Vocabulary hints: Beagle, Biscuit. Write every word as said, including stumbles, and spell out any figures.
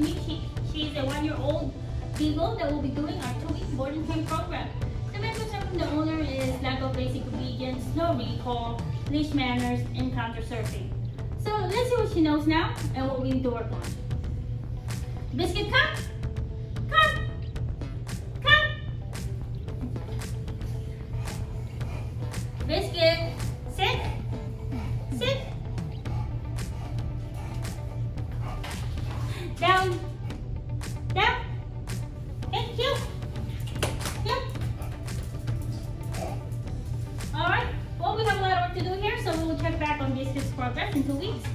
with me. She, she is a one-year-old Beagle that will be doing our two-week boarding camp program. The main concern from the owner is lack of basic obedience, no recall, leash manners, and counter-surfing. So let's see what she knows now and what we need to work on. Biscuit, come! Come! Come! Biscuit, sit! Sit! Down! Down! Thank you! Yep! Alright, well, we have a lot of work to do here, so we will check back on Biscuit's progress in two weeks.